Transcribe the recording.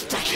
to kill.